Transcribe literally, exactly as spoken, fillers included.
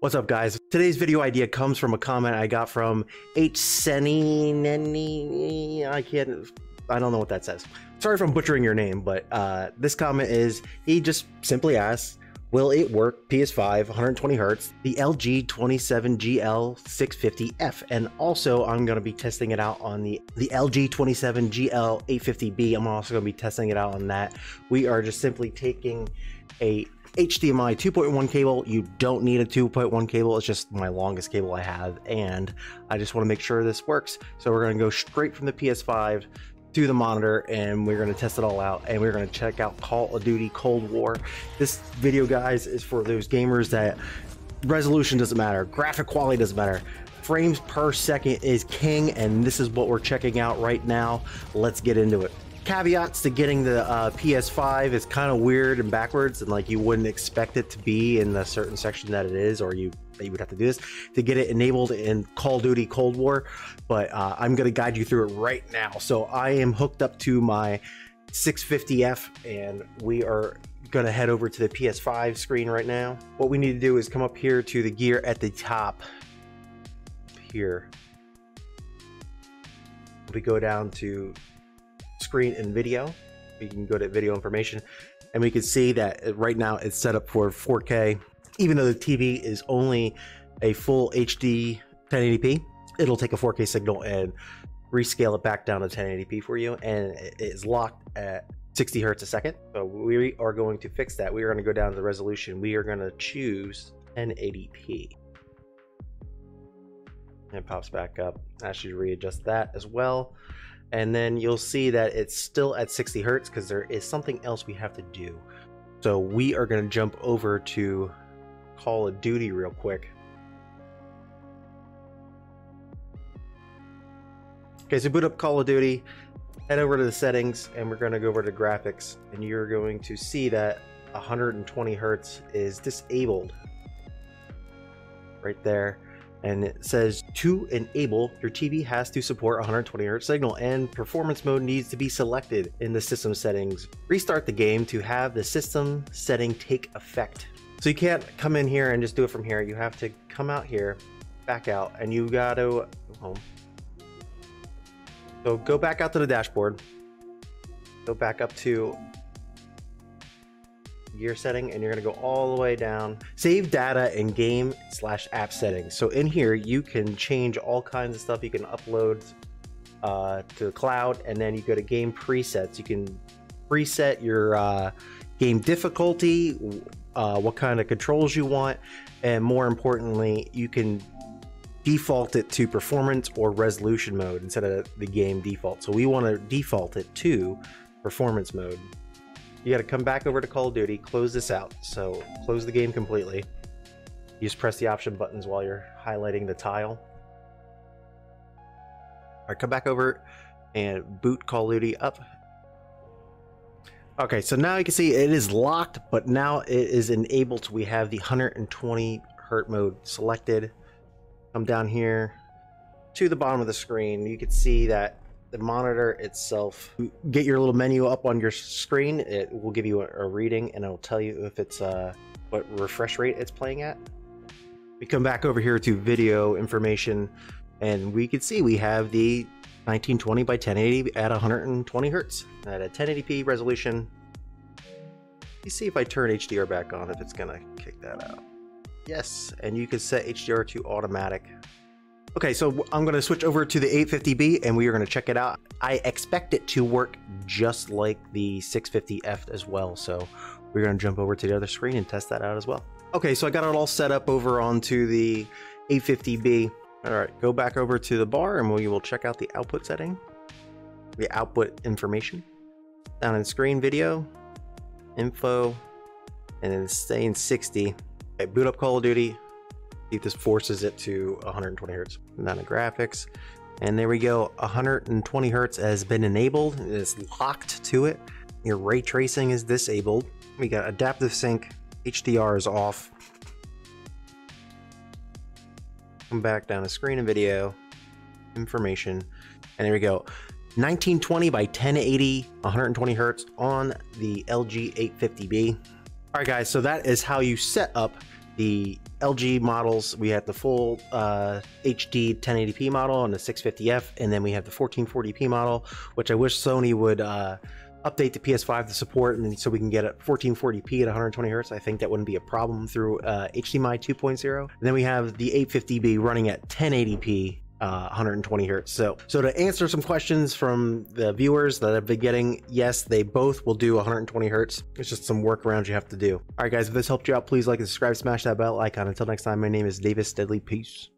What's up, guys? Today's video idea comes from a comment I got from Hseni Nenni. I can't, I don't know what that says. Sorry if I'm butchering your name, but uh, this comment is, he just simply asks, will it work P S five one hundred twenty hertz, the L G twenty-seven G L six fifty F, and also I'm going to be testing it out on the the L G twenty-seven G L eight fifty B. I'm also going to be testing it out on that. We are just simply taking a H D M I two point one cable. You don't need a two point one cable. It's just my longest cable I have, and I just want to make sure this works. So we're going to go straight from the P S five to the monitor, and we're going to test it all out, and we're going to check out Call of Duty: Cold War. This video, guys, is for those gamers that resolution doesn't matter, graphic quality doesn't matter, frames per second is king, and this is what we're checking out right now. Let's get into it. Caveats to getting the uh, P S five is kind of weird and backwards, and like you wouldn't expect it to be in the certain section that it is, or you that you would have to do this to get it enabled in Call of Duty Cold War. But uh, I'm going to guide you through it right now. So I am hooked up to my six fifty F, and we are going to head over to the P S five screen right now. What we need to do is come up here to the gear at the top here. We go down to screen and video. We can go to video information, and we can see that right now it's set up for four K. Even though the T V is only a full H D ten eighty P, it'll take a four K signal and rescale it back down to ten eighty P for you, and it is locked at sixty hertz a second. So we are going to fix that. We are going to go down to the resolution. We are going to choose ten eighty P. It pops back up. I should readjust that as well. And then you'll see that it's still at sixty hertz because there is something else we have to do. So we are going to jump over to Call of Duty real quick. Okay, so boot up Call of Duty, head over to the settings, and we're going to go over to graphics, and you're going to see that one hundred twenty hertz is disabled right there. And it says to enable, your T V has to support one hundred twenty hertz signal, and performance mode needs to be selected in the system settings. Restart the game to have the system setting take effect. So you can't come in here and just do it from here. You have to come out here, back out, and you got to go home. So go back out to the dashboard, go back up to gear setting, and you're going to go all the way down, save data in game slash app settings. So in here you can change all kinds of stuff. You can upload uh to the cloud, and then you go to game presets. You can preset your uh game difficulty, uh what kind of controls you want, and more importantly, you can default it to performance or resolution mode instead of the game default. So we want to default it to performance mode. You got to come back over to Call of Duty, close this out. So close the game completely. You just press the option buttons while you're highlighting the tile. All right, come back over and boot Call of Duty up. Okay, so now you can see it is locked, but now it is enabled. We have the one hundred twenty hertz mode selected. Come down here to the bottom of the screen. You can see that the monitor itself, get your little menu up on your screen. It will give you a, a reading, and it'll tell you if it's uh what refresh rate it's playing at. We come back over here to video information, and we can see we have the nineteen twenty by ten eighty at one hundred twenty hertz at a ten eighty P resolution. You see if I turn H D R back on, if it's gonna kick that out. Yes, and you can set H D R to automatic. Okay, so I'm going to switch over to the eight fifty B, and we are going to check it out. I expect it to work just like the six fifty F as well, so we're going to jump over to the other screen and test that out as well. Okay, so I got it all set up over onto the eight fifty B. All right, go back over to the bar, and we will check out the output setting, the output information. Down in screen, video, info, and then stay in sixty. Okay, boot up Call of Duty. See if this forces it to one hundred twenty hertz. Not the graphics, and there we go. one hundred twenty hertz has been enabled. It's locked to it. Your ray tracing is disabled. We got adaptive sync. H D R is off. Come back down to screen and video information, and there we go. nineteen twenty by ten eighty, one hundred twenty hertz on the L G eight fifty B. All right, guys. So that is how you set up the L G models, we had the full uh, H D ten eighty p model and the six fifty F, and then we have the fourteen forty p model, which I wish Sony would uh, update the P S five to support, and so we can get a fourteen forty p at one hundred twenty hertz. I think that wouldn't be a problem through uh, H D M I two point oh. And then we have the eight fifty B running at ten eighty p. Uh, one hundred twenty hertz. So, so to answer some questions from the viewers that I've been getting, yes, they both will do one hundred twenty hertz. It's just some workarounds you have to do. All right, guys, if this helped you out, please like and subscribe, smash that bell icon. Until next time, my name is Davis Deadly. Peace.